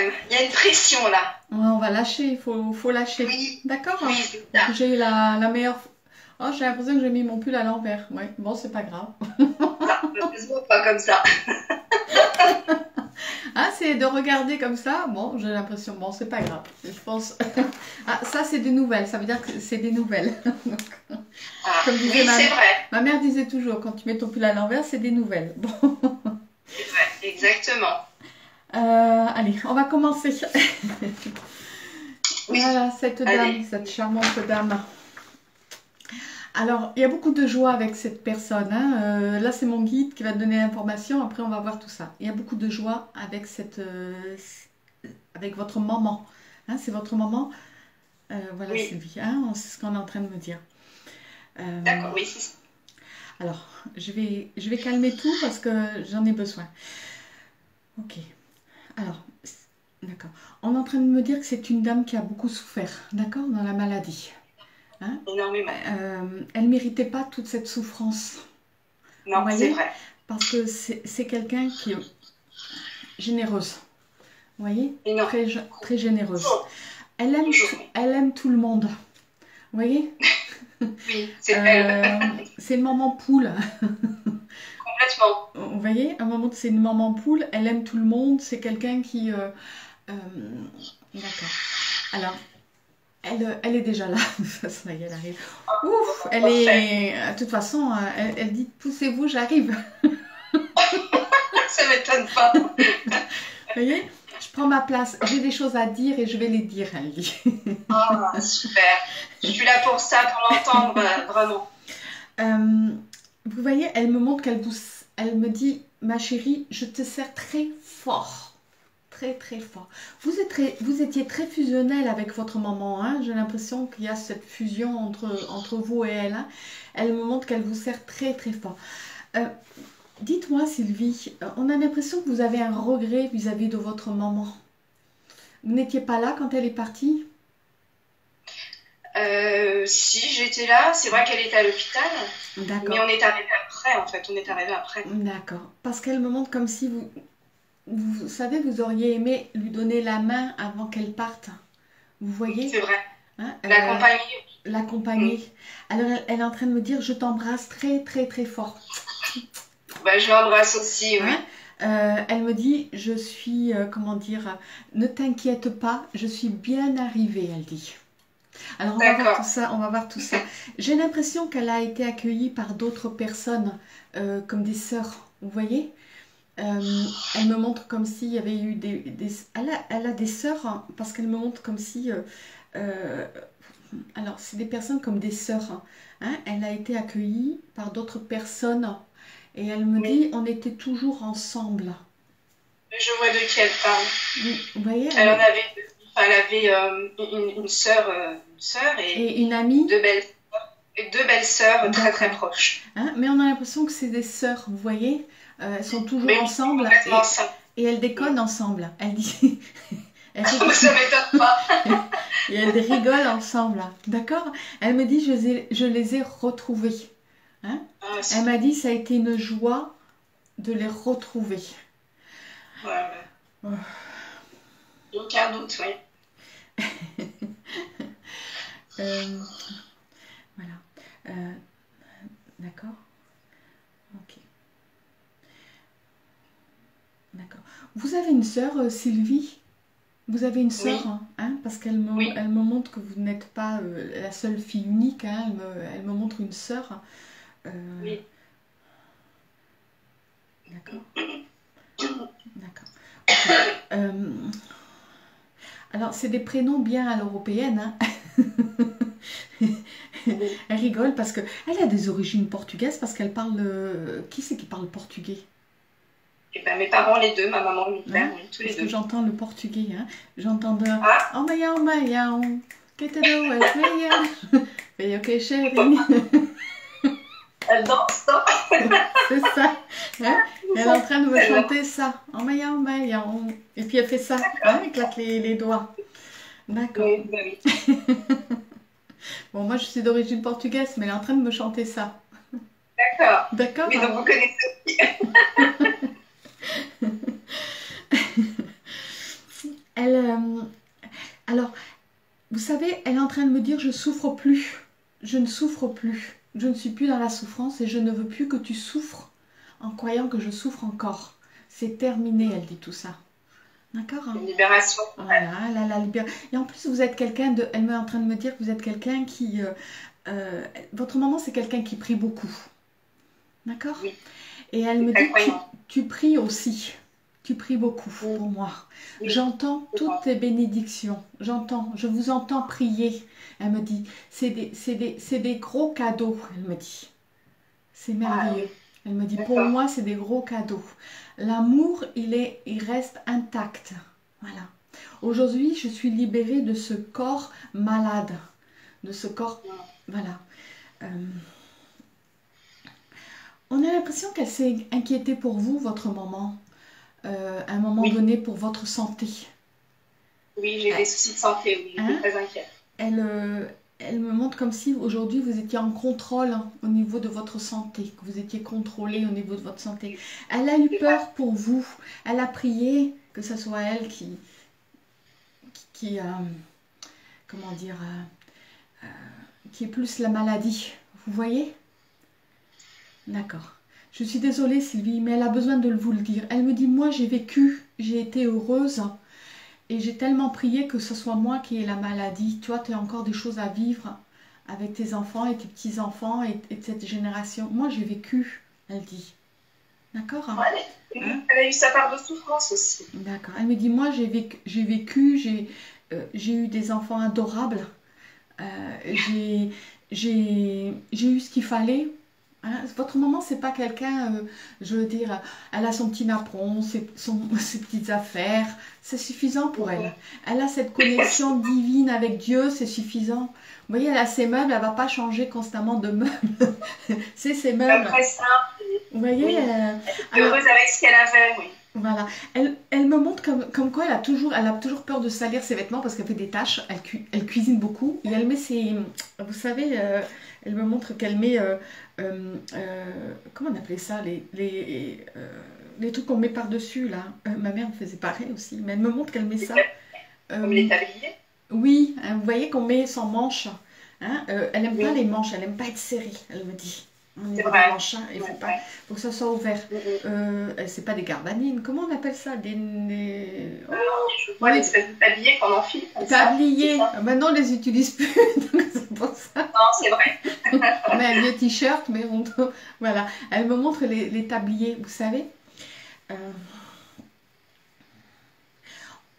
même. Il y a une pression là. Ouais, on va lâcher, il faut lâcher. Oui. D'accord. Oui, j'ai eu la meilleure... Oh, j'ai l'impression que j'ai mis mon pull à l'envers. Ouais. Bon, c'est pas grave. Heureusement pas comme ça. Ah, c'est de regarder comme ça. Bon, j'ai l'impression. Bon, c'est pas grave. Je pense. Ah, ça, c'est des nouvelles. Ça veut dire que c'est des nouvelles. Donc, ah, comme disait oui, c'est vrai. Ma mère disait toujours, quand tu mets ton pull à l'envers, c'est des nouvelles. Bon. C'est vrai, exactement. Allez, on va commencer. Oui. Voilà, cette dame, cette charmante dame. Alors, il y a beaucoup de joie avec cette personne. Hein. Là, c'est mon guide qui va te donner l'information. Après, on va voir tout ça. Il y a beaucoup de joie avec cette, avec votre maman. Hein, c'est votre maman. Voilà, oui. Sylvie. Hein, c'est ce qu'on est en train de me dire. D'accord, oui. Alors, je vais calmer tout parce que j'en ai besoin. Ok. Alors, d'accord. On est en train de me dire que c'est une dame qui a beaucoup souffert, d'accord, dans la maladie. Hein? Énormément. Elle ne méritait pas toute cette souffrance. Non, c'est vrai. Parce que c'est quelqu'un qui est généreuse. Vous voyez, très, très généreuse. Elle aime tout le monde. Vous voyez. Oui, c'est elle. C'est une maman poule. Complètement. Vous voyez, à un moment, c'est une maman poule. Elle aime tout le monde. C'est quelqu'un qui... D'accord. Alors... Elle est déjà là, de toute façon, elle arrive. Ouf, elle est... De toute façon, elle dit « Poussez-vous, j'arrive ». Ça ne m'étonne pas. Vous voyez, je prends ma place, j'ai des choses à dire et je vais les dire, elle dit. Ah, oh, super. Je suis là pour ça, pour l'entendre, vraiment. Vous voyez, elle me montre qu'elle pousse. Elle me dit « Ma chérie, je te sers très fort ». Très très fort. Vous étiez très fusionnel avec votre maman. Hein? J'ai l'impression qu'il y a cette fusion entre vous et elle. Hein? Elle me montre qu'elle vous sert très très fort. Dites-moi Sylvie, on a l'impression que vous avez un regret vis-à-vis de votre maman. Vous n'étiez pas là quand elle est partie? Si, j'étais là. C'est vrai qu'elle était à l'hôpital. D'accord. Mais on est arrivé après en fait. On est arrivé après. D'accord. Parce qu'elle me montre comme si vous... Vous savez, vous auriez aimé lui donner la main avant qu'elle parte. Vous voyez? C'est vrai. Hein, l'accompagner. L'accompagner. Mmh. Alors, elle est en train de me dire, je t'embrasse très, très, très fort. Bah, je l'embrasse aussi, oui. Hein, elle me dit, je suis, comment dire, ne t'inquiète pas, je suis bien arrivée, elle dit. Alors, on va voir tout ça. On va voir tout ça. J'ai l'impression qu'elle a été accueillie par d'autres personnes, comme des sœurs, vous voyez? Elle me montre comme s'il y avait eu des elle a des sœurs, hein, parce qu'elle me montre comme si... alors, c'est des personnes comme des sœurs. Hein, hein, elle a été accueillie par d'autres personnes. Et elle me dit, on était toujours ensemble. Je vois de qui elle parle. Oui, vous voyez, elle en avait, une sœur et une amie. Deux belles sœurs très très proches. Hein, mais on a l'impression que c'est des sœurs, vous voyez. Elles sont toujours ensemble et elles déconnent ensemble. Elles disent... Ça m'étonne pas. Et elles rigolent ensemble. D'accord. Elle me dit, je les ai retrouvées. Hein, ah, elle m'a dit, ça a été une joie de les retrouver. Voilà. Oh. Aucun doute, oui. Voilà. D'accord. Ok. D'accord. Vous avez une sœur, Sylvie? Vous avez une sœur, oui. Hein, parce qu'elle me, oui. Elle me montre que vous n'êtes pas la seule fille unique. Hein, elle me montre une sœur. Oui. D'accord. D'accord. Okay. Alors, c'est des prénoms bien à l'européenne. Hein. Elle rigole parce que elle a des origines portugaises, parce qu'elle parle... Qui c'est qui parle portugais? Eh ben, mes parents, les deux, ma maman et mon père, oui, tous les deux. J'entends le portugais, hein. J'entends de... Ah. Oh, maia, oh, maia, oh. Ok, chérie. Elle danse, non? C'est ça. Hein? Elle est en train de me chanter ça. Oh, maia, oh, maia, oh. Et puis, elle fait ça. Hein? Elle claque les doigts. D'accord. Oui, oui. Bon, moi, je suis d'origine portugaise, mais elle est en train de me chanter ça. D'accord. D'accord. Mais donc, vous connaissez aussi. elle, alors, vous savez, elle est en train de me dire, je souffre plus, je ne souffre plus, je ne suis plus dans la souffrance et je ne veux plus que tu souffres en croyant que je souffre encore. C'est terminé, elle dit tout ça. D'accord, hein? Libération. Voilà, la libération. Et en plus, vous êtes quelqu'un de... Elle est en train de me dire que vous êtes quelqu'un qui... votre maman, c'est quelqu'un qui prie beaucoup. D'accord? Oui. Et elle me dit, tu pries aussi. Tu pries beaucoup pour moi. Oui. J'entends toutes tes bénédictions. J'entends, je vous entends prier. Elle me dit, c'est des gros cadeaux, elle me dit. C'est merveilleux. Ah, oui. Elle me dit, pour moi, c'est des gros cadeaux. L'amour, il reste intact. Voilà. Aujourd'hui, je suis libérée de ce corps malade. De ce corps... Voilà. On a l'impression qu'elle s'est inquiétée pour vous, votre maman. À un moment donné, pour votre santé. Oui, j'ai des soucis de santé. Oui, je suis très inquiète. Elle me montre comme si aujourd'hui vous étiez en contrôle au niveau de votre santé, que vous étiez contrôlé au niveau de votre santé. Elle a eu peur pour vous, elle a prié que ce soit elle comment dire, qui est plus la maladie, vous voyez? D'accord. Je suis désolée Sylvie, mais elle a besoin de vous le dire. Elle me dit, moi j'ai vécu, j'ai été heureuse. Et j'ai tellement prié que ce soit moi qui ai la maladie. Toi, tu as encore des choses à vivre avec tes enfants et tes petits-enfants et cette génération. Moi, j'ai vécu, elle dit. D'accord, hein? Ouais, elle a eu sa part de souffrance aussi. D'accord. Elle me dit, moi, j'ai vécu, j'ai eu des enfants adorables. J'ai eu ce qu'il fallait. Hein, votre maman, c'est pas quelqu'un, je veux dire, elle a son petit napperon, ses petites affaires, c'est suffisant pour elle. Elle a cette connexion divine avec Dieu, c'est suffisant. Vous voyez, elle a ses meubles, elle va pas changer constamment de meubles. C'est ses meubles. Après ça, vous voyez, oui. Elle est heureuse avec ce qu'elle avait, oui. Voilà. Elle me montre comme quoi elle a toujours peur de salir ses vêtements parce qu'elle fait des tâches, elle cuisine beaucoup et elle met ses... Vous savez, elle me montre qu'elle met... comment on appelait ça? Les trucs qu'on met par-dessus, là. Ma mère me faisait pareil aussi, mais elle me montre qu'elle met ça. Comme les tabliers? Oui, hein, vous voyez qu'on met sans manches. Hein, elle n'aime pas les manches, elle n'aime pas être serrée, elle me dit. C'est vrai. Il faut pas, pour que ça soit ouvert. C'est pas des garbanines. Comment on appelle ça? Je vois les espèces de tabliers qu'on enfile. Tabliers. Maintenant, on les utilise plus. C'est pour ça. Non, c'est vrai. On a un vieux t-shirt, mais on... Voilà. Elle me montre les tabliers, vous savez.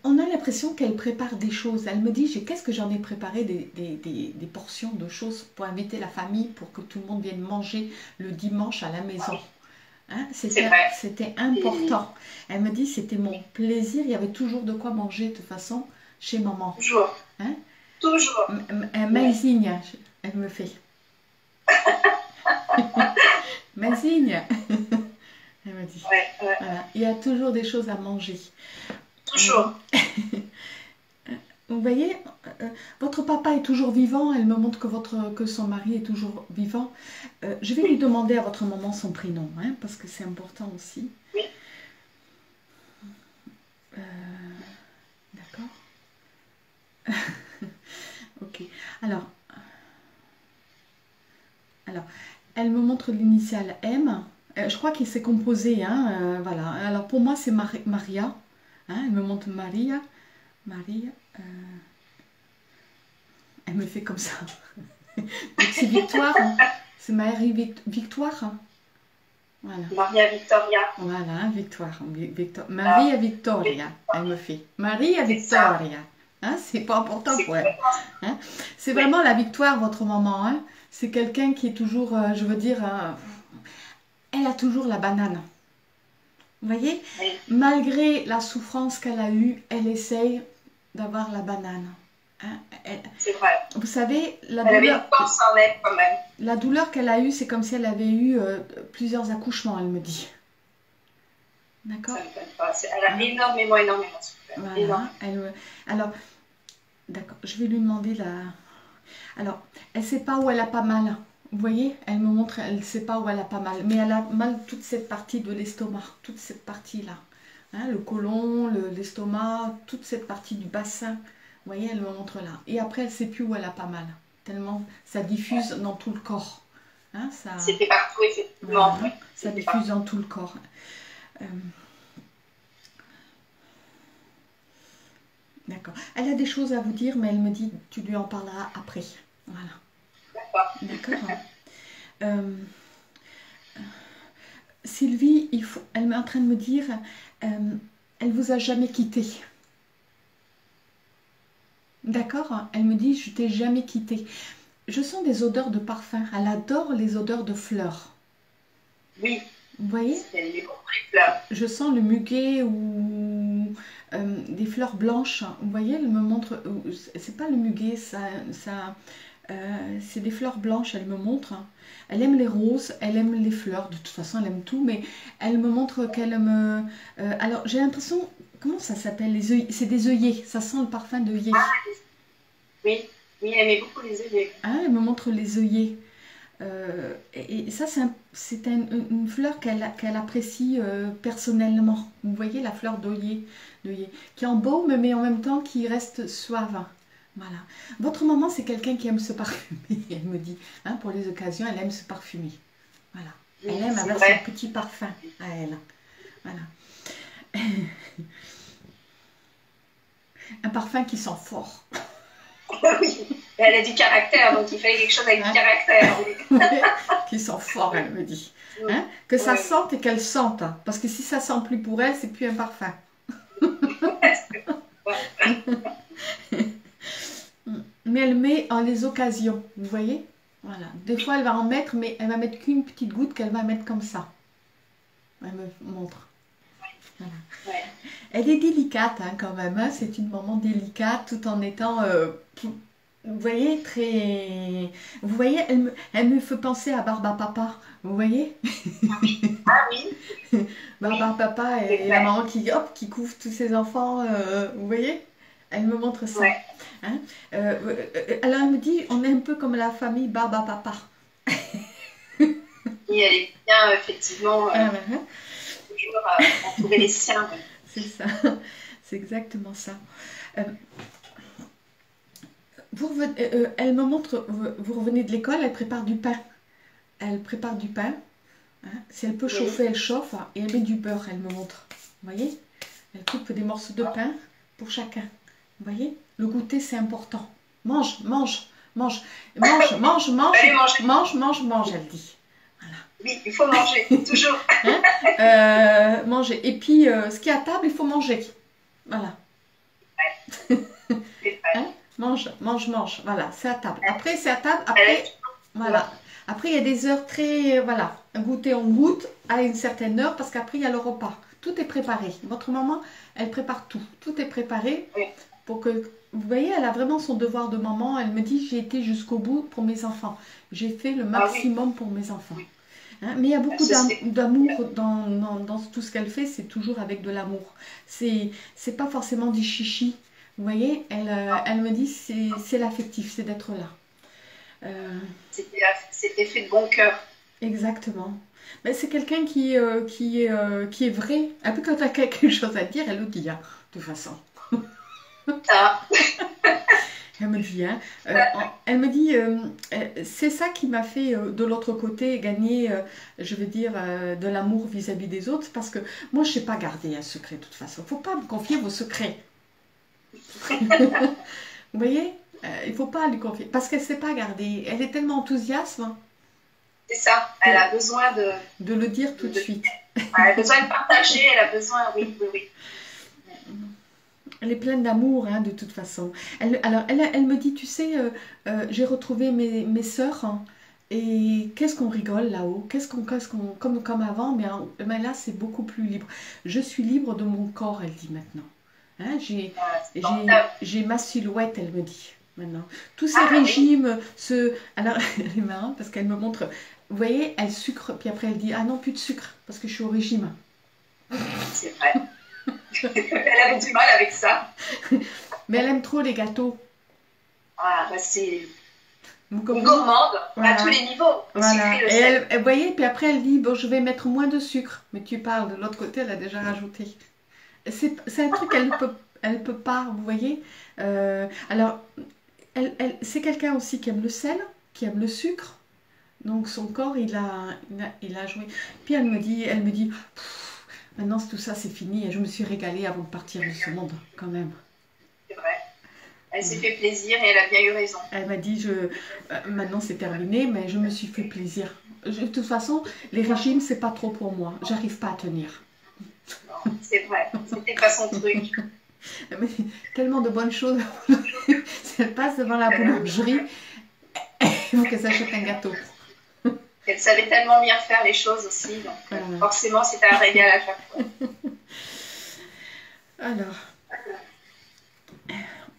On a l'impression qu'elle prépare des choses. Elle me dit, qu'est-ce que j'en ai préparé des portions de choses pour inviter la famille, pour que tout le monde vienne manger le dimanche à la maison. Hein? C'était important. Elle me dit, c'était mon plaisir. Il y avait toujours de quoi manger de toute façon chez maman. Toujours. Hein? Toujours. Amazing, elle me fait. Amazing. Elle me dit. Ouais. Voilà. Il y a toujours des choses à manger. Toujours. Vous voyez, votre papa est toujours vivant. Elle me montre que son mari est toujours vivant. Je vais lui demander à votre maman son prénom, hein, parce que c'est important aussi. Oui. D'accord. Ok. Alors, elle me montre l'initiale M. Je crois qu'il s'est composé. Hein, voilà. Alors pour moi, c'est Maria. Hein, elle me montre Maria, elle me fait comme ça. C'est Victoire, hein. C'est Marie Victoire. Hein. Voilà. Maria Victoria. Voilà, Victoire. Maria Victoria, elle me fait. Maria Victoria. Hein, c'est pas important pour elle. Hein. C'est vraiment la victoire, votre maman. Hein. C'est quelqu'un qui est toujours, je veux dire, elle a toujours la banane. Vous voyez, malgré la souffrance qu'elle a eue, elle essaye d'avoir la banane. Hein? C'est vrai. Vous savez, la douleur qu'elle a eue, c'est comme si elle avait eu plusieurs accouchements, elle me dit. D'accord? Elle a énormément souffert. Voilà. Énormément. Alors, d'accord, je vais lui demander la... Alors, elle ne sait pas où elle a pas mal. Vous voyez, elle me montre, elle ne sait pas où elle a pas mal, mais elle a mal toute cette partie de l'estomac, toute cette partie-là. hein, le côlon, l'estomac, toute cette partie du bassin, vous voyez, elle me montre là. Et après, elle ne sait plus où elle a pas mal, tellement ça diffuse dans tout le corps. Hein, ça... C'était partout, effectivement. Voilà, ça diffuse partout. Dans tout le corps. D'accord. Elle a des choses à vous dire, mais elle me dit, tu lui en parleras après. Voilà. D'accord. Sylvie, elle est en train de me dire, elle ne vous a jamais quitté. D'accord? Elle me dit, je t'ai jamais quitté. Je sens des odeurs de parfum. Elle adore les odeurs de fleurs. Oui. Vous voyez? Je sens le muguet ou des fleurs blanches. Vous voyez, elle me montre. C'est pas le muguet, c'est des fleurs blanches, elle me montre. Elle aime les roses, elle aime les fleurs, de toute façon elle aime tout, mais elle me montre qu'elle me... alors j'ai l'impression, comment ça s'appelle? C'est des œillets, ça sent le parfum d'œillets. Ah, oui, oui, elle aimait beaucoup les œillets. Hein, elle me montre les œillets. Et ça c'est une fleur qu'elle apprécie personnellement. Vous voyez la fleur d'œillet, qui embaume mais en même temps qui reste suave. Voilà. Votre maman, c'est quelqu'un qui aime se parfumer, elle me dit. Hein, pour les occasions, elle aime se parfumer. Voilà. Oui, elle aime avoir son petit parfum à elle. Voilà. Un parfum qui sent fort. Oui, elle a du caractère, donc il fallait quelque chose avec du caractère. Oui. Qui sent fort, elle me dit. Oui. Hein, que ça sente et qu'elle sente. Hein, parce que si ça sent plus pour elle, c'est plus un parfum. Mais elle met en les occasions, vous voyez? Voilà. Des fois, elle va en mettre, mais elle va mettre qu'une petite goutte qu'elle va mettre comme ça. Elle me montre. Voilà. Ouais. Elle est délicate hein, quand même. Hein. C'est une maman délicate tout en étant, vous voyez, très... Vous voyez, elle me fait penser à Barba Papa. Vous voyez? Ah oui. Barba Papa et la maman qui couvre tous ses enfants. Vous voyez? Elle me montre ça. Ouais. Hein? Alors elle me dit, on est un peu comme la famille Barba Papa. Et elle est bien, effectivement, toujours à trouver les siens. C'est ça, c'est exactement ça. Elle me montre, vous revenez de l'école, elle prépare du pain. Elle prépare du pain. Hein? Si elle peut chauffer, elle chauffe. Et elle met du beurre, elle me montre. Vous voyez? Elle coupe des morceaux de pain pour chacun. Vous voyez, le goûter c'est important. Mange, mange, mange, mange, mange, mange, mange, mange, mange, elle dit. Voilà. Oui, il faut manger, toujours. Hein? Manger. Et puis, ce qui est à table, il faut manger. Voilà. Hein? Mange, mange, mange. Voilà, c'est à table. Après, c'est à table. Après, voilà. Après, il y a des heures très, voilà, goûter, on goûte à une certaine heure parce qu'après il y a le repas. Tout est préparé. Votre maman, elle prépare tout. Tout est préparé. Oui. Pour que, vous voyez, elle a vraiment son devoir de maman. Elle me dit, j'ai été jusqu'au bout pour mes enfants. J'ai fait le maximum pour mes enfants. Hein, mais il y a beaucoup d'amour dans tout ce qu'elle fait. C'est toujours avec de l'amour. C'est pas forcément du chichi. Vous voyez, elle me dit, c'est l'affectif, c'est d'être là. C'était fait de bon cœur. Exactement. Mais c'est quelqu'un qui est vrai. Un peu quand elle a quelque chose à dire, elle le dit, hein, de toute façon. Ah. Elle me dit, hein, c'est ça qui m'a fait de l'autre côté gagner, je veux dire, de l'amour vis-à-vis des autres, parce que moi je ne sais pas garder un secret de toute façon. Faut pas me confier vos secrets. Vous voyez, il faut pas lui confier parce qu'elle ne sait pas garder. Elle est tellement enthousiaste. Hein, c'est ça. Elle a besoin de le dire tout de suite. Elle a besoin de partager. Elle a besoin, oui. Elle est pleine d'amour, hein, de toute façon. Elle me dit, tu sais, j'ai retrouvé mes sœurs, hein, et qu'est-ce qu'on rigole là-haut, qu'est-ce qu'on comme avant, mais là, c'est beaucoup plus libre. Je suis libre de mon corps, elle dit maintenant. Hein, j'ai ma silhouette, elle me dit maintenant. Tous ces régimes, alors, elle est marrante parce qu'elle me montre, vous voyez, elle sucre, puis après, elle dit, ah non, plus de sucre, parce que je suis au régime. C'est vrai. Elle avait du mal avec ça. Mais elle aime trop les gâteaux. Ah, bah c'est une gourmande à tous les niveaux. Voilà. Et vous voyez, puis après elle dit, bon, je vais mettre moins de sucre. Mais tu parles, de l'autre côté, elle a déjà rajouté. c'est un truc qu'elle elle peut pas, vous voyez. Alors, c'est quelqu'un aussi qui aime le sel, qui aime le sucre. Donc son corps, il a joué. Puis elle me dit, maintenant tout ça c'est fini. Et je me suis régalée avant de partir de ce monde, quand même. C'est vrai. Elle s'est fait plaisir et elle a bien eu raison. Elle m'a dit, maintenant c'est terminé, mais je me suis fait plaisir. De toute façon, les régimes, c'est pas trop pour moi. J'arrive pas à tenir. C'est vrai, c'était pas son truc. Mais tellement de bonnes choses. Si elle passe devant la boulangerie, il faut qu'elle s'achète un gâteau. Elle savait tellement bien faire les choses aussi, donc voilà. Forcément, c'était un régal à chaque fois. Alors,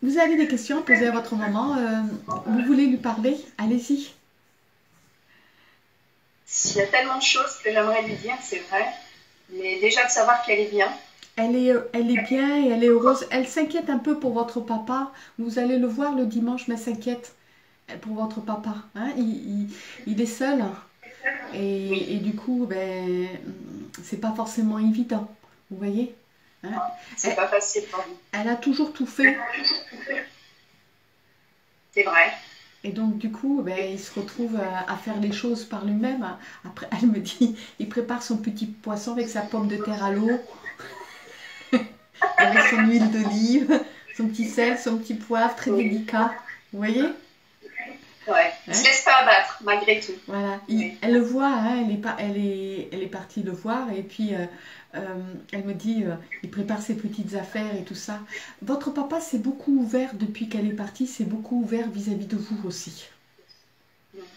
vous avez des questions à poser à votre maman, vous voulez lui parler, allez-y. Il y a tellement de choses que j'aimerais lui dire, c'est vrai. Mais déjà de savoir qu'elle est bien. Elle est bien et elle est heureuse. Elle s'inquiète un peu pour votre papa. Vous allez le voir le dimanche, mais elle s'inquiète pour votre papa. Hein? Il est seul. Et du coup, ben, c'est pas forcément évident. Vous voyez, hein? C'est pas facile pour vous. Elle a toujours tout fait. C'est vrai. Et donc, du coup, ben, il se retrouve à faire les choses par lui-même. Après, elle me dit, il prépare son petit poisson avec sa pomme de terre à l'eau, avec son huile d'olive, son petit sel, son petit poivre, très délicat. Vous voyez? Ouais. Il ne se laisse pas abattre, malgré tout. Voilà. Elle le voit, hein, elle est partie le voir. Et puis, elle me dit, il prépare ses petites affaires et tout ça. Votre papa s'est beaucoup ouvert depuis qu'elle est partie, s'est beaucoup ouvert vis-à-vis de vous aussi.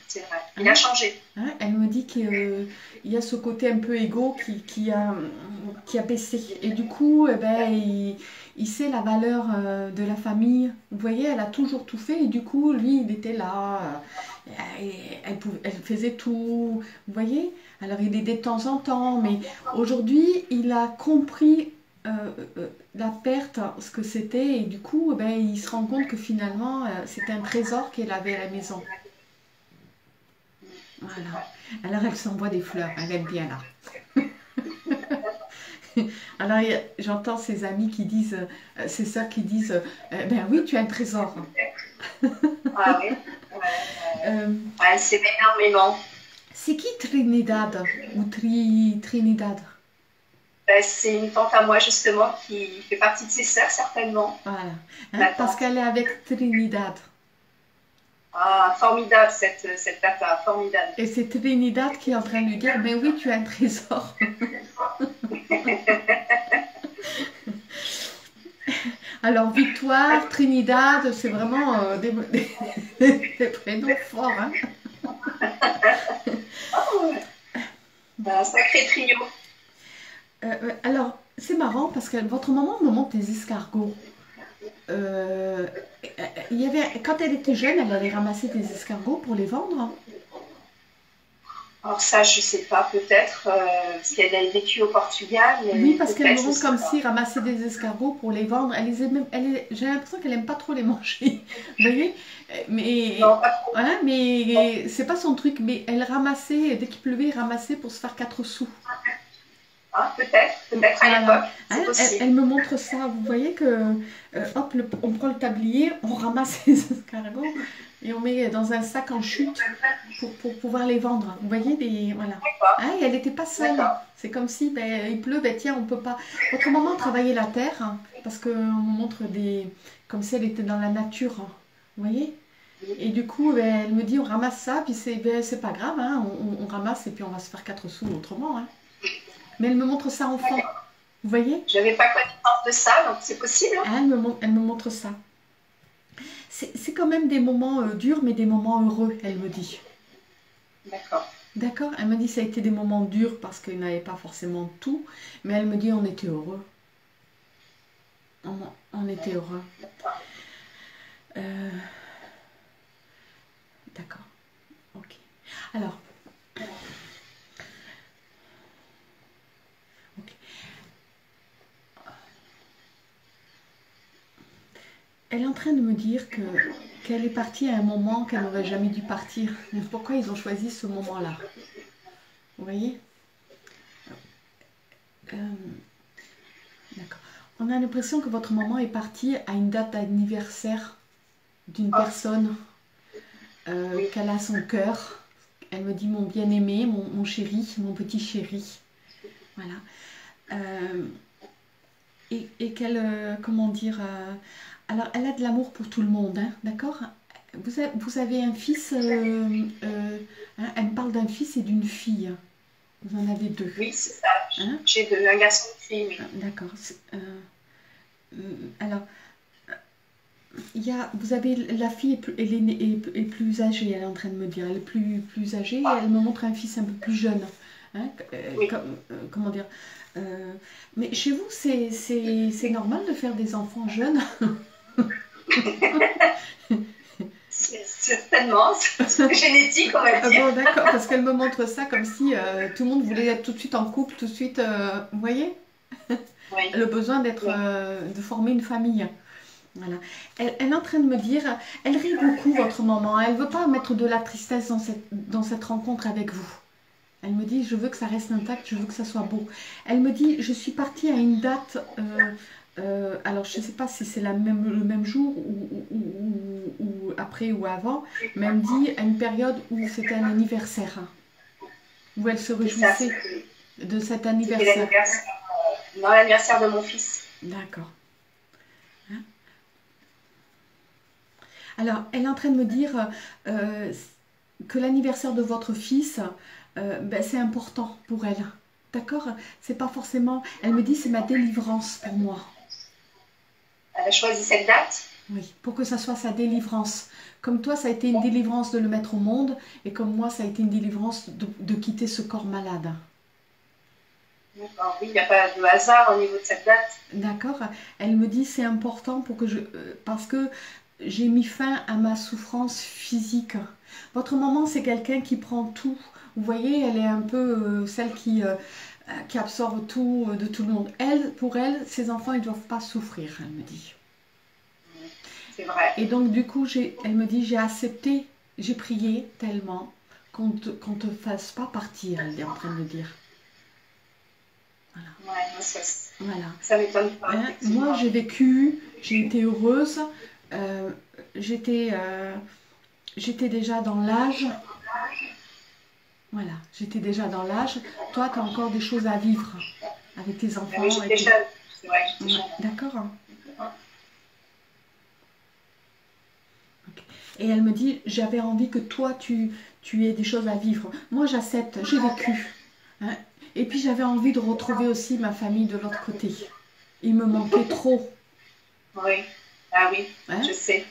C'est vrai, il a changé. Hein, elle me dit qu'il y a ce côté un peu égo qui a baissé. Et du coup, eh ben, il sait la valeur de la famille. Vous voyez, elle a toujours tout fait. Et du coup, lui, il était là. Elle faisait tout. Vous voyez? Alors, il aidait de temps en temps. Mais aujourd'hui, il a compris la perte, ce que c'était. Et du coup, eh ben, il se rend compte que finalement, c'était un trésor qu'elle avait à la maison. Voilà. Alors, elle s'envoie des fleurs. Elle aime bien, là. Alors, j'entends ses amis qui disent, ses sœurs qui disent, ben oui, tu as un trésor. Ah oui. Ouais, c'est énormément. C'est qui Trinidad ou Trinidad? Ben, c'est une tante à moi, justement, qui fait partie de ses sœurs, certainement. Voilà. Hein, parce qu'elle est avec Trinidad. Ah, formidable cette tata, formidable. Et c'est Trinidad qui est en train de lui dire, mais oui, tu as un trésor. Alors, Victoire, Trinidad, c'est vraiment des prénoms forts. Hein. Un sacré trio. Alors, c'est marrant parce que votre maman me montre des escargots. Il y avait, quand elle était jeune, elle allait ramasser des escargots pour les vendre. Alors ça, je ne sais pas, peut-être, parce qu'elle a vécu au Portugal. Oui, parce qu'elle me montre comme si ramasser des escargots pour les vendre. J'ai l'impression qu'elle n'aime pas trop les manger. Vous voyez, mais non, pas trop. Voilà, mais c'est pas son truc. Mais elle ramassait, dès qu'il pleuvait, elle ramassait pour se faire 4 sous. Hein, peut-être à l'époque, c'est possible. Elle me montre ça, vous voyez que, hop, on prend le tablier, on ramasse les escargots et on met dans un sac en chute pour pouvoir les vendre. Vous voyez, voilà. Hein, et elle n'était pas seule. C'est comme si, ben, il pleut, ben tiens, on ne peut pas. Votre maman travaillait la terre, hein, parce qu'on montre des... comme si elle était dans la nature, hein, vous voyez. Et du coup, ben, elle me dit, on ramasse ça, puis c'est pas grave, hein, on ramasse et puis on va se faire 4 sous autrement, hein. Mais elle me montre ça enfant, vous voyez? Je n'avais pas connaissance de ça, donc c'est possible. Hein? Elle me montre ça. C'est quand même des moments durs, mais des moments heureux, elle me dit. D'accord. D'accord, elle me dit ça a été des moments durs parce qu'il n'avait pas forcément tout, mais elle me dit on était heureux. On était heureux. D'accord, ok. Alors... elle est en train de me dire qu'elle est partie à un moment qu'elle n'aurait jamais dû partir. Mais pourquoi ils ont choisi ce moment-là? Vous voyez? D'accord. On a l'impression que votre maman est partie à une date d'anniversaire d'une personne qu'elle a son cœur. Elle me dit mon bien-aimé, mon chéri, mon petit chéri. Voilà. Et qu'elle, comment dire... alors, elle a de l'amour pour tout le monde, hein, d'accord? Vous avez un fils, hein, elle me parle d'un fils et d'une fille. Vous en avez deux. Oui, c'est ça. Hein? J'ai un garçon et une fille. Oui. D'accord. Alors, il y a, vous avez la fille est plus âgée, elle est en train de me dire. Elle est plus âgée et elle me montre un fils un peu plus jeune. Hein, oui. Comment dire mais chez vous, c'est normal de faire des enfants jeunes? Certainement, c'est génétique, on va dire. Bon, d'accord, parce qu'elle me montre ça comme si tout le monde voulait être tout de suite en couple, tout de suite, vous voyez? Oui. Le besoin d'être, oui. De former une famille. Voilà. Elle est en train de me dire, elle rit beaucoup, votre maman, elle ne veut pas mettre de la tristesse dans cette rencontre avec vous. Elle me dit, je veux que ça reste intact, je veux que ça soit beau. Elle me dit, je suis partie à une date, alors je ne sais pas si c'est le même jour ou après ou avant, mais elle me dit à une période où c'était un anniversaire, où elle se réjouissait de cet anniversaire. Non, l'anniversaire de mon fils. D'accord. Hein? Alors, elle est en train de me dire que l'anniversaire de votre fils... ben, c'est important pour elle, d'accord? C'est pas forcément... Elle me dit, c'est ma délivrance pour moi. Elle a choisi cette date? Oui, pour que ça soit sa délivrance. Comme toi, ça a été une délivrance de le mettre au monde, et comme moi, ça a été une délivrance de quitter ce corps malade. D'accord, oui, il n'y a pas de hasard au niveau de cette date. D'accord, elle me dit, c'est important pour que je... parce que j'ai mis fin à ma souffrance physique. Votre maman, c'est quelqu'un qui prend tout. Vous voyez, elle est un peu celle qui absorbe tout de tout le monde. Elle, pour elle, ses enfants, ils ne doivent pas souffrir, elle me dit. C'est vrai. Et donc, du coup, elle me dit, j'ai accepté, j'ai prié tellement qu'on te fasse pas partir, elle est en train de le dire. Voilà. Ouais, ça m'étonne pas. Hein? Moi, j'ai vécu, j'ai été heureuse, j'étais déjà dans l'âge... Voilà, j'étais déjà dans l'âge. Toi, tu as encore des choses à vivre avec tes enfants. Oui, j'étais jeune. Ouais, d'accord. Hein? Okay. Et elle me dit, j'avais envie que toi, tu aies des choses à vivre. Moi, j'accepte, j'ai vécu. Hein? Et puis, j'avais envie de retrouver aussi ma famille de l'autre côté. Il me manquait trop. Oui. Ah oui, hein? Je sais.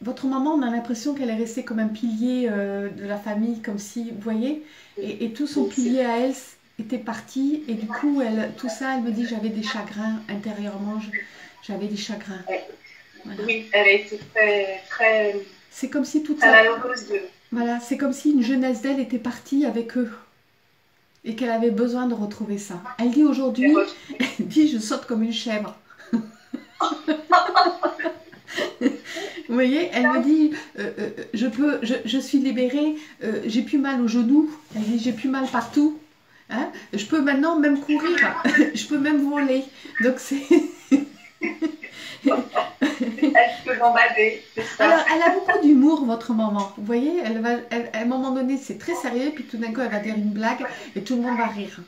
Votre maman, on a l'impression qu'elle est restée comme un pilier de la famille, comme si, vous voyez, et tout son pilier à elle était parti, et du coup, tout ça, elle me dit, j'avais des chagrins intérieurement, j'avais des chagrins. Voilà. Oui, elle a été très... c'est comme si toute sa... Voilà, c'est comme si une jeunesse d'elle était partie avec eux, et qu'elle avait besoin de retrouver ça. Elle dit aujourd'hui, elle dit, je saute comme une chèvre. Vous voyez, elle me dit, je suis libérée, j'ai plus mal aux genoux, elle dit, j'ai plus mal partout, hein? Je peux maintenant même courir, je peux même voler, donc c'est... Alors, elle a beaucoup d'humour, votre maman, vous voyez, à un moment donné, c'est très sérieux, puis tout d'un coup, elle va dire une blague, et tout le monde va rire,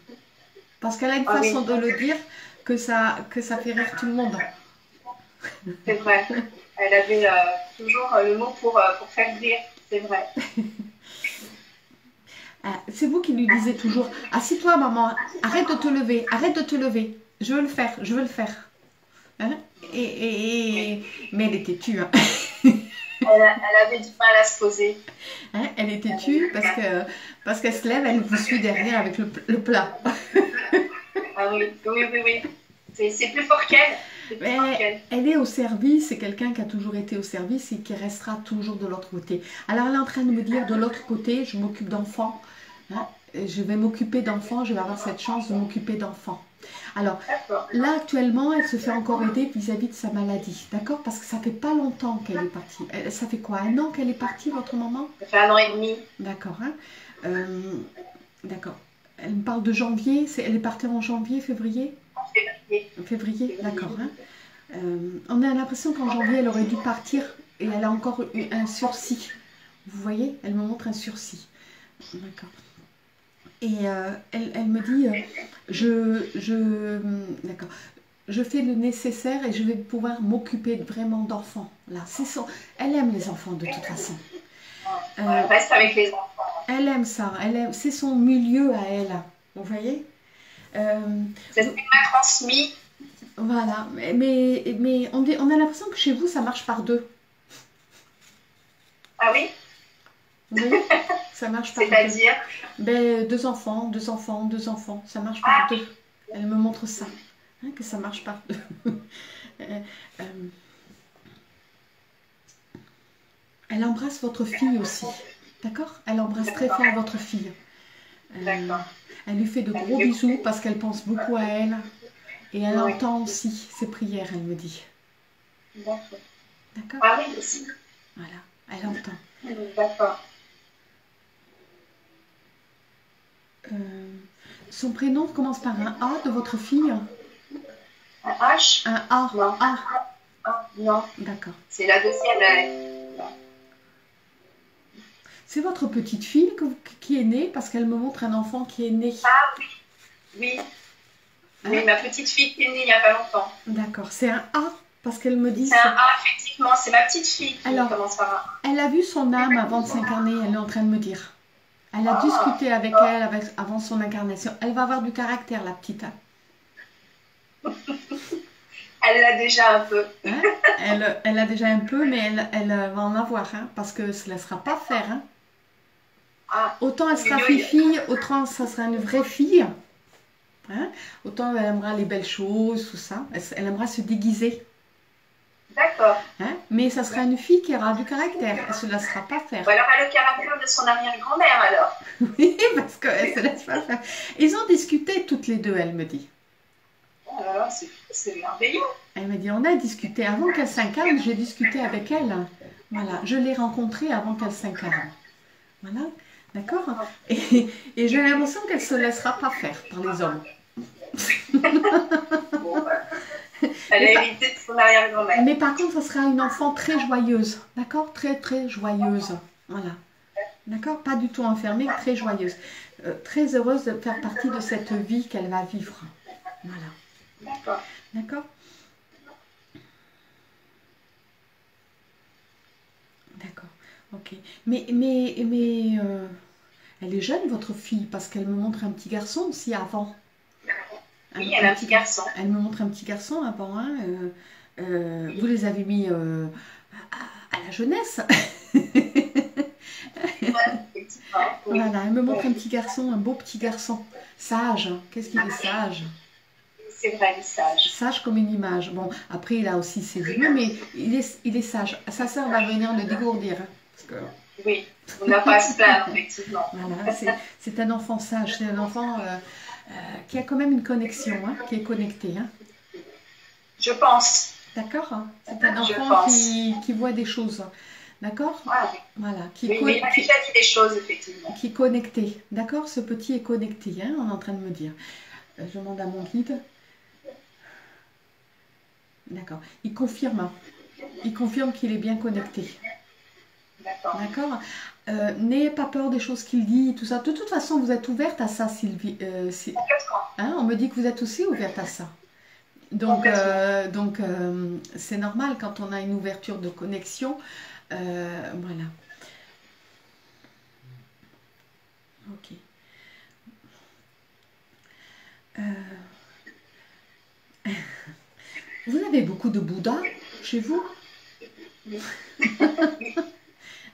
parce qu'elle a une façon de le dire, que ça fait rire tout le monde. C'est vrai. Elle avait toujours le mot pour faire rire, c'est vrai. C'est vous qui lui disiez toujours, assis-toi maman, arrête de te lever, arrête de te lever, je veux le faire, je veux le faire. Hein? Mais elle était têtue. Hein? Elle avait du mal à se poser. Hein? Elle était têtue parce qu'elle se lève, elle vous suit derrière avec le plat. Ah oui, oui, oui, oui. C'est plus fort qu'elle. Mais elle est au service, c'est quelqu'un qui a toujours été au service et qui restera toujours de l'autre côté. Alors elle est en train de me dire, de l'autre côté, je m'occupe d'enfants, hein, je vais m'occuper d'enfants, je vais avoir cette chance de m'occuper d'enfants. Alors là actuellement, elle se fait encore aider vis-à-vis de sa maladie, d'accord? Parce que ça fait pas longtemps qu'elle est partie. Ça fait quoi, un an qu'elle est partie, votre maman? Ça fait un an et demi. D'accord, hein? D'accord. Elle me parle de janvier, elle est partie en janvier, février? En février, d'accord. Hein. On a l'impression qu'en janvier, elle aurait dû partir et elle a encore eu un sursis. Vous voyez, elle me montre un sursis. D'accord. Et elle me dit, d'accord, je fais le nécessaire et je vais pouvoir m'occuper vraiment d'enfants. Là, c'est son... Elle aime les enfants de toute façon. Elle reste avec les enfants. Elle aime ça. C'est son milieu à elle. Vous voyez. C'est ce qu'elle m'a transmis. Voilà. Mais on a l'impression que chez vous, ça marche par deux. Ah oui. Oui, ça marche par deux. C'est-à-dire ben, deux enfants. Ça marche par deux. Elle me montre ça. Hein, que ça marche par deux. Elle embrasse votre fille aussi. D'accord? Elle embrasse très fort votre fille. D'accord. Elle lui fait de gros bisous parce qu'elle pense beaucoup à elle. Et elle entend aussi ses prières, elle me dit. D'accord. D'accord? Ah oui, aussi. Voilà, elle entend. D'accord. Son prénom commence par un A de votre fille? Un H? Un A. Non. A. Non. D'accord. C'est la deuxième. C'est votre petite fille qui est née parce qu'elle me montre un enfant qui est né. Ah oui. Oui. Oui, ma petite fille qui est née il n'y a pas longtemps. D'accord. C'est un A parce qu'elle me dit... C'est un A, effectivement. C'est ma petite fille qui commence par un A. Elle a vu son âme avant de s'incarner, elle est en train de me dire. Elle a discuté avec elle avant son incarnation. Elle va avoir du caractère, la petite. Elle l'a déjà un peu. Hein? Elle l'a déjà un peu, mais elle va en avoir, hein, parce que ça ne laissera pas faire. Hein. Ah, autant elle sera fille, autant ça sera une vraie fille. Hein? Autant elle aimera les belles choses, tout ça. Elle aimera se déguiser. D'accord. Hein? Mais ça sera une fille qui aura du caractère. Elle ne se laissera pas faire. Ou alors elle a le caractère de son arrière-grand-mère, alors. Oui, parce qu'elle ne se laisse pas faire. Ils ont discuté toutes les deux, elle me dit. Oh là là, c'est merveilleux. Elle m'a dit, on a discuté. Avant qu'elle s'incarne, j'ai discuté avec elle. Voilà, je l'ai rencontrée avant qu'elle s'incarne. Voilà, d'accord. Et j'ai l'impression qu'elle ne se laissera pas faire par les hommes. Bon, bah, elle a hérité de son arrière-grand-mère. Mais par contre, ça sera une enfant très joyeuse. D'accord? Très, très joyeuse. Voilà. D'accord? Pas du tout enfermée, très joyeuse. Très heureuse de faire partie de cette vie qu'elle va vivre. Voilà. D'accord. D'accord. D'accord. Ok. Mais elle est jeune, votre fille, parce qu'elle me montre un petit garçon aussi avant. Oui, elle a un petit garçon. Elle me montre un petit garçon avant. Hein, vous les avez mis à la jeunesse. Voilà, elle me montre un petit garçon, un beau petit garçon. Sage. Qu'est-ce qu'il est sage? C'est vrai, il est sage. Sage comme une image. Bon, après, il a aussi ses yeux, mais il est sage. Sa sœur va venir le dégourdir. Hein, parce que... Oui, on n'a pas à se plaindre, effectivement. Voilà, c'est un enfant sage. C'est un enfant qui a quand même une connexion, hein, qui est connecté. Hein. Je pense. D'accord. Hein. C'est un enfant qui voit des choses. D'accord. Voilà. Voilà. Il a déjà dit des choses, effectivement. Qui est connecté. D'accord. Ce petit est connecté, hein, on est en train de me dire. Je demande à mon guide. D'accord. Il confirme. Il confirme qu'il est bien connecté. D'accord. N'ayez pas peur des choses qu'il dit, tout ça. De toute façon, vous êtes ouverte à ça, Sylvie. Hein, on me dit que vous êtes aussi ouverte à ça. Donc, c'est normal quand on a une ouverture de connexion. Voilà. Ok. Vous avez beaucoup de Bouddha chez vous?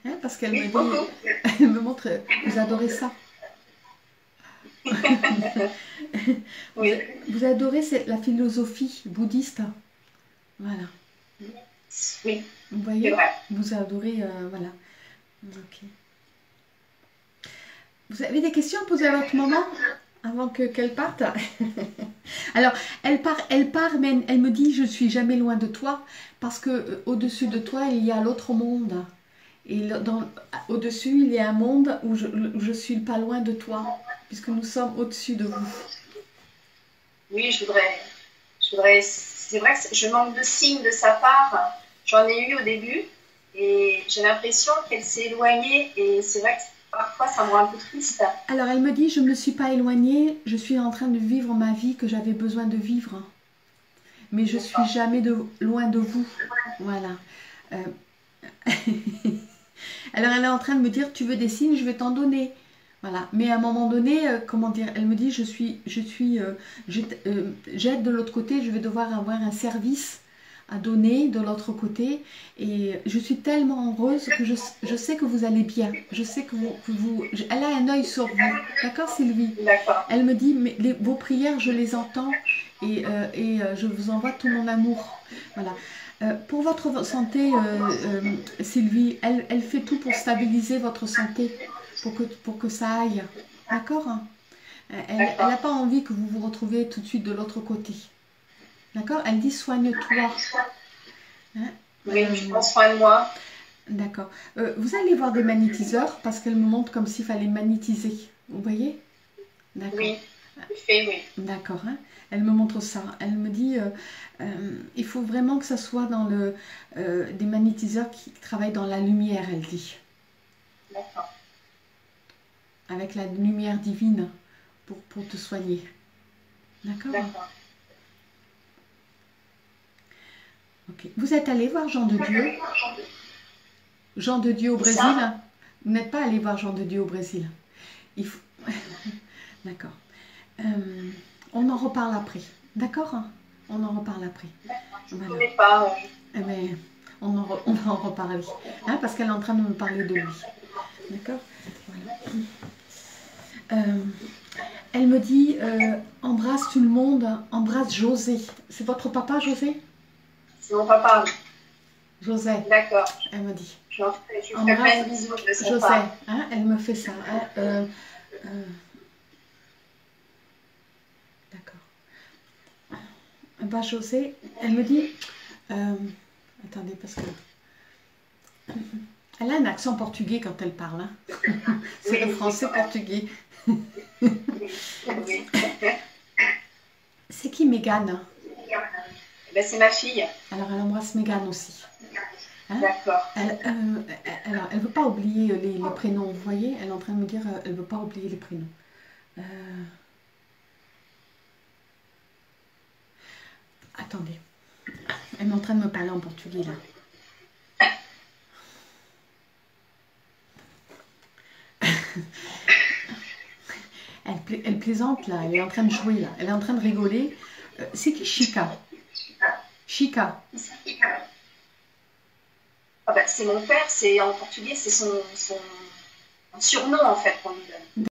Hein, parce qu'elle me dit, elle me montre, vous adorez ça. Oui. Vous adorez la philosophie bouddhiste. Voilà. Oui. Vous voyez, vous adorez, voilà. Okay. Vous avez des questions à poser à votre maman ? Avant qu'elle parte. Alors, elle part, mais elle me dit, je ne suis jamais loin de toi, parce que au-dessus de toi, il y a l'autre monde. Et au-dessus, il y a un monde où je ne suis pas loin de toi, puisque nous sommes au-dessus de vous. Oui, je voudrais C'est vrai que je manque de signes de sa part. J'en ai eu au début et j'ai l'impression qu'elle s'est éloignée et c'est vrai que parfois ça me rend un peu triste. Alors elle me dit, je ne me suis pas éloignée, je suis en train de vivre ma vie que j'avais besoin de vivre. Mais je ne suis jamais loin de vous. Voilà. Alors elle est en train de me dire, tu veux des signes, je vais t'en donner. Voilà. Mais à un moment donné, comment dire, elle me dit, j'aide de l'autre côté, je vais devoir avoir un service à donner de l'autre côté. Et je suis tellement heureuse que je sais que vous allez bien. Je sais que elle a un œil sur vous. D'accord Sylvie? Elle me dit, mais vos prières, je les entends et je vous envoie tout mon amour. Voilà. Pour votre santé, Sylvie, elle fait tout pour stabiliser votre santé. Pour que ça aille, d'accord? Elle n'a pas envie que vous vous retrouviez tout de suite de l'autre côté, d'accord? Elle dit soigne-toi. Hein? Oui, je prends soin de moi. D'accord. Vous allez voir des magnétiseurs parce qu'elle me montre comme s'il fallait magnétiser, vous voyez? D'accord. Oui, oui. D'accord, hein? Elle me montre ça. Elle me dit, il faut vraiment que ça soit dans des magnétiseurs qui travaillent dans la lumière, elle dit. D'accord. Avec la lumière divine pour te soigner. D'accord. Okay. Vous êtes allé voir Jean de Dieu? Jean de Dieu au Brésil? Vous n'êtes pas allé voir Jean de Dieu au Brésil? Il faut... D'accord. On en reparle après. D'accord? On en reparle après. Je ne connais pas. Mais on va en reparler. Hein, parce qu'elle est en train de me parler de lui. D'accord? Voilà. Elle me dit embrasse tout le monde, embrasse José. C'est votre papa José? C'est mon papa. José. D'accord. Elle me dit. Je embrasse un bisou, je José. Pas. Hein, elle me fait ça. Hein, d'accord. Bah José, elle me dit. Attendez parce que. Elle a un accent portugais quand elle parle. Hein. C'est oui, le français portugais. Oui. C'est qui Meghan? Ben, c'est ma fille. Alors elle embrasse Meghan aussi. Hein? D'accord. Alors elle ne veut pas oublier les prénoms. Vous voyez, elle est en train de me dire elle ne veut pas oublier les prénoms. Attendez. Elle est en train de me parler en portugais là. Elle plaisante là, elle est en train de jouer là, elle est en train de rigoler. C'est qui Chica? Chica. Ah bah, c'est mon père, c'est en portugais, c'est son surnom en fait qu'on lui donne.